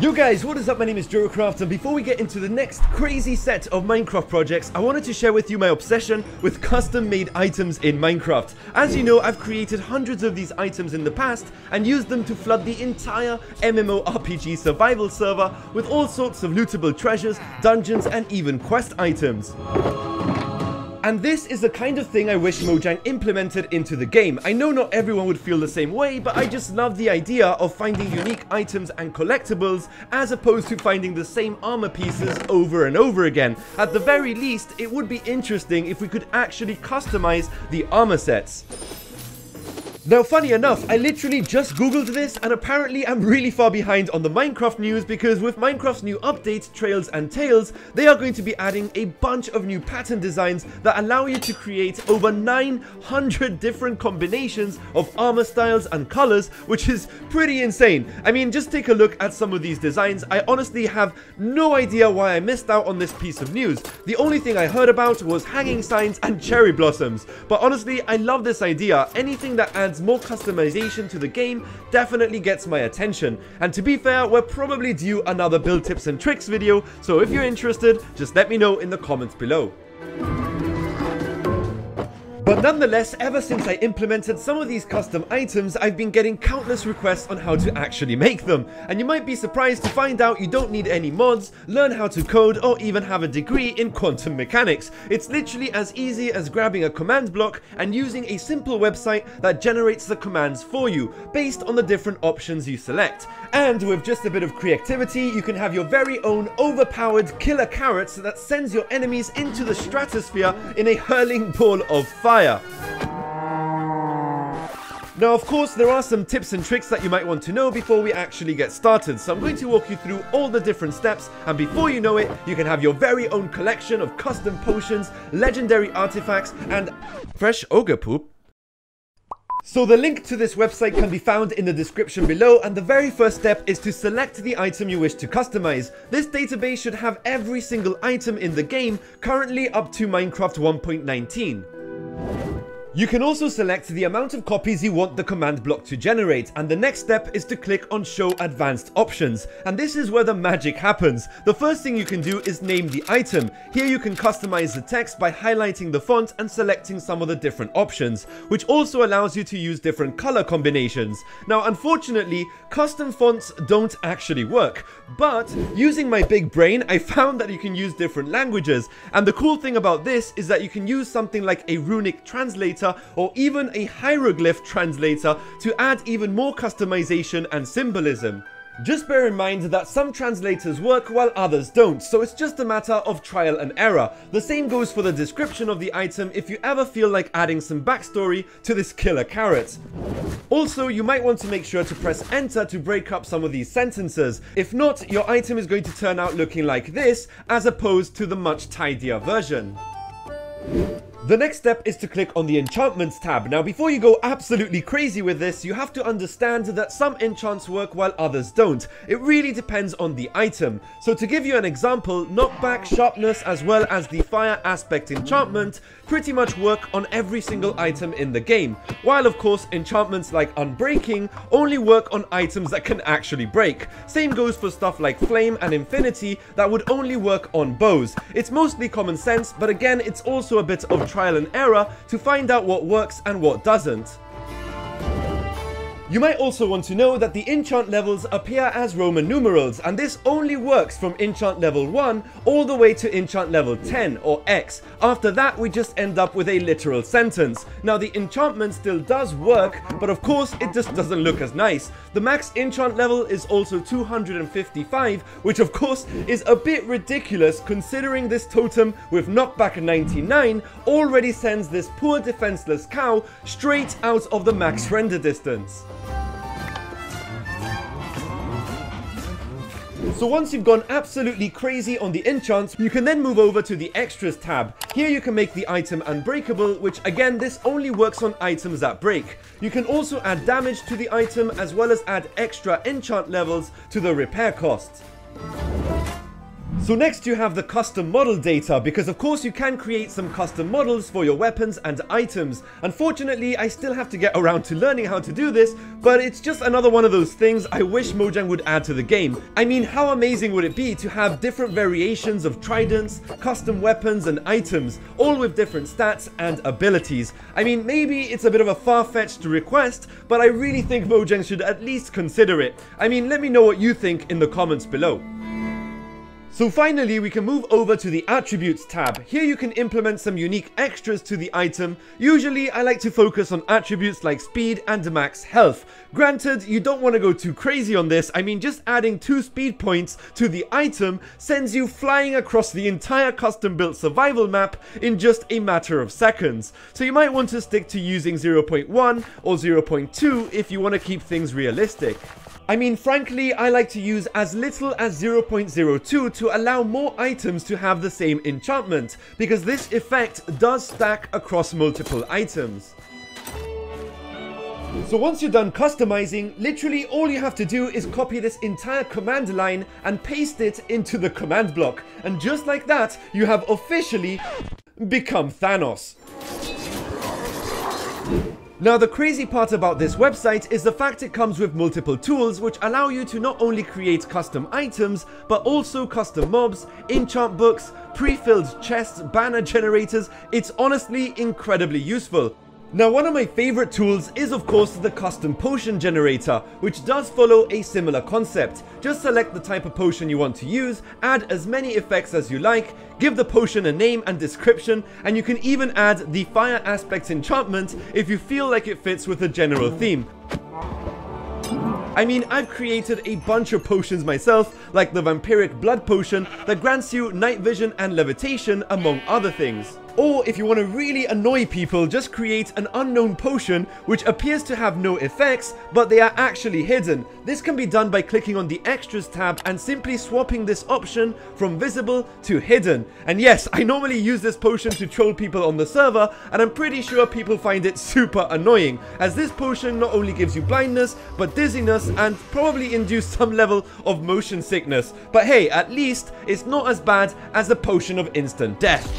Yo guys, what is up? My name is Jeracraft, and before we get into the next crazy set of Minecraft projects, I wanted to share with you my obsession with custom-made items in Minecraft. As you know, I've created hundreds of these items in the past and used them to flood the entire MMORPG survival server with all sorts of lootable treasures, dungeons, and even quest items. And this is the kind of thing I wish Mojang implemented into the game. I know not everyone would feel the same way, but I just love the idea of finding unique items and collectibles as opposed to finding the same armor pieces over and over again. At the very least, it would be interesting if we could actually customize the armor sets. Now, funny enough, I literally just googled this and apparently I'm really far behind on the Minecraft news, because with Minecraft's new update, Trails and Tales, they are going to be adding a bunch of new pattern designs that allow you to create over 900 different combinations of armor styles and colors, which is pretty insane. I mean, just take a look at some of these designs. I honestly have no idea why I missed out on this piece of news. The only thing I heard about was hanging signs and cherry blossoms. But honestly, I love this idea. Anything that adds more customization to the game definitely gets my attention. And to be fair, we're probably due another build tips and tricks video, so if you're interested, just let me know in the comments below. But nonetheless, ever since I implemented some of these custom items, I've been getting countless requests on how to actually make them. And you might be surprised to find out you don't need any mods, learn how to code, or even have a degree in quantum mechanics. It's literally as easy as grabbing a command block and using a simple website that generates the commands for you, based on the different options you select. And with just a bit of creativity, you can have your very own overpowered killer carrot that sends your enemies into the stratosphere in a hurling ball of fire. Now, of course, there are some tips and tricks that you might want to know before we actually get started, so I'm going to walk you through all the different steps, and before you know it, you can have your very own collection of custom potions, legendary artifacts, and fresh ogre poop. So the link to this website can be found in the description below, and the very first step is to select the item you wish to customize. This database should have every single item in the game, currently up to Minecraft 1.19. You can also select the amount of copies you want the command block to generate, and the next step is to click on Show Advanced Options, and this is where the magic happens. The first thing you can do is name the item. Here you can customize the text by highlighting the font and selecting some of the different options, which also allows you to use different color combinations. Now, unfortunately, custom fonts don't actually work, but using my big brain, I found that you can use different languages, and the cool thing about this is that you can use something like a runic translator or even a hieroglyph translator to add even more customization and symbolism. Just bear in mind that some translators work while others don't, so it's just a matter of trial and error. The same goes for the description of the item if you ever feel like adding some backstory to this killer carrot. Also, you might want to make sure to press enter to break up some of these sentences. If not, your item is going to turn out looking like this, as opposed to the much tidier version. The next step is to click on the enchantments tab. Now, before you go absolutely crazy with this, you have to understand that some enchants work while others don't. It really depends on the item. So to give you an example, knockback, sharpness, as well as the fire aspect enchantment pretty much work on every single item in the game, while of course enchantments like unbreaking only work on items that can actually break. Same goes for stuff like flame and infinity that would only work on bows. It's mostly common sense, but again, it's also a bit of trial and error to find out what works and what doesn't. You might also want to know that the enchant levels appear as Roman numerals, and this only works from enchant level 1 all the way to enchant level 10 or X. After that, we just end up with a literal sentence. Now, the enchantment still does work, but of course it just doesn't look as nice. The max enchant level is also 255, which of course is a bit ridiculous considering this totem with knockback 99 already sends this poor defenseless cow straight out of the max render distance. So once you've gone absolutely crazy on the enchants, you can then move over to the extras tab. Here you can make the item unbreakable, which again, this only works on items that break. You can also add damage to the item, as well as add extra enchant levels to the repair costs. So next you have the custom model data, because of course you can create some custom models for your weapons and items. Unfortunately, I still have to get around to learning how to do this, but it's just another one of those things I wish Mojang would add to the game. I mean, how amazing would it be to have different variations of tridents, custom weapons and items, all with different stats and abilities. I mean, maybe it's a bit of a far-fetched request, but I really think Mojang should at least consider it. I mean, let me know what you think in the comments below. So finally, we can move over to the attributes tab. Here you can implement some unique extras to the item. Usually I like to focus on attributes like speed and max health. Granted, you don't want to go too crazy on this. I mean, just adding 2 speed points to the item sends you flying across the entire custom built survival map in just a matter of seconds. So you might want to stick to using 0.1 or 0.2 if you want to keep things realistic. I mean, frankly, I like to use as little as 0.02 to allow more items to have the same enchantment, because this effect does stack across multiple items. So once you're done customizing, literally all you have to do is copy this entire command line and paste it into the command block. And just like that, you have officially become Thanos. Now, the crazy part about this website is the fact it comes with multiple tools which allow you to not only create custom items, but also custom mobs, enchant books, pre-filled chests, banner generators. It's honestly incredibly useful. Now, one of my favorite tools is of course the custom potion generator, which does follow a similar concept. Just select the type of potion you want to use, add as many effects as you like, give the potion a name and description, and you can even add the fire aspect enchantment if you feel like it fits with the general theme. I mean, I've created a bunch of potions myself, like the vampiric blood potion that grants you night vision and levitation, among other things. Or if you want to really annoy people, just create an unknown potion which appears to have no effects, but they are actually hidden. This can be done by clicking on the extras tab and simply swapping this option from visible to hidden. And yes, I normally use this potion to troll people on the server, and I'm pretty sure people find it super annoying, as this potion not only gives you blindness, but dizziness and probably induce some level of motion sickness. But hey, at least it's not as bad as the potion of instant death.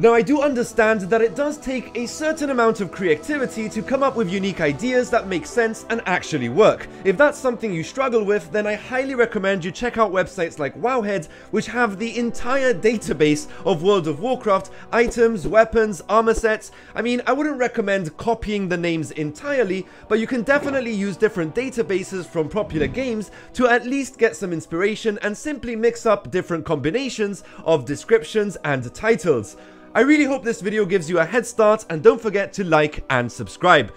Now, I do understand that it does take a certain amount of creativity to come up with unique ideas that make sense and actually work. If that's something you struggle with, then I highly recommend you check out websites like Wowhead, which have the entire database of World of Warcraft items, weapons, armor sets. I mean, I wouldn't recommend copying the names entirely, but you can definitely use different databases from popular games to at least get some inspiration and simply mix up different combinations of descriptions and titles. I really hope this video gives you a head start, and don't forget to like and subscribe.